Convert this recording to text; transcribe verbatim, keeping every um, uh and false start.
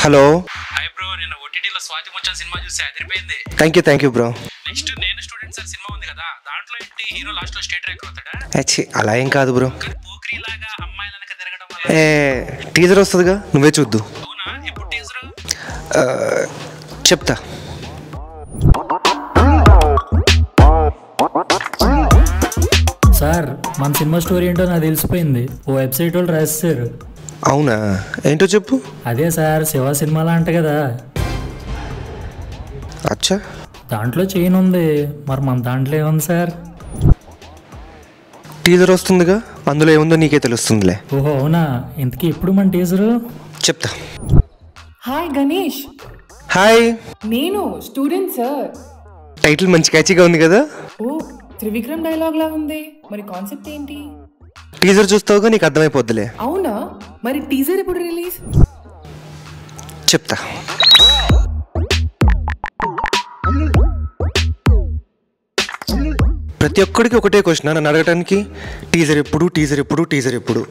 Hello hi bro, నిన్న OTT లో స్వాతి మచ్చన్ సినిమా చూసి అదిరిపోయింది. Thank you thank you bro. నెక్స్ట్ నేను స్టూడెంట్ సార్ సినిమా ఉంది కదా, దాంట్లో ఏంటి హీరో లాస్ట్ లో స్టేట్ ర్యాంక్ అవుతాడా? అచ్చి అలా ఏం కాదు బ్రో, పోకరి లాగా అమ్మాయిలనక తిరగడం వల్ల. ఏ టీజర్ వస్తదిగా, నువ్వే చూద్దు. అవునా, ఇప్పుడు టీజర్ చెప్తా. సార్ మన సినిమా స్టోరీ ఏంటో నాకు తెలిసిపోయింది, ఓ వెబ్సైట్ వాళ్ళు రాసేసారు. అవునా, ఏంటో చెప్పు. అదే సార్, శివ సినిమాలా అంట కదా. అచ్చా, దాంట్లో చైన్ ఉంది, మరి మన దాంట్లో ఏముంది సార్? టీజర్ వస్తుందిగా, అందులో ఏముందో నీకే తెలుస్తుందిలే. ఓహో అవునా, ఇంతకీ ఎప్పుడు మన టీజరు? చెప్తా. హాయ్ గణేష్. హాయ్. నేను స్టూడెంట్ సార్. టైటిల్ మంచి క్యాచీగా ఉంది కదా. ఓ త్రివిక్రమ్ డైలాగ్ లా ఉంది, మరి కాన్సెప్ట్ ఏంటి? టీజర్ చూస్తావుగా, నీకు అర్థమైపోద్దిలే. అవునా, మరి టీజర్ ఎప్పుడు రిలీజ్? చెప్తా. ప్రతి ఒక్కడికి ఒకటే క్వశ్చన్ నన్ను అడగటానికి, టీజర్ ఎప్పుడు టీజర్ ఎప్పుడు టీజర్ ఎప్పుడు?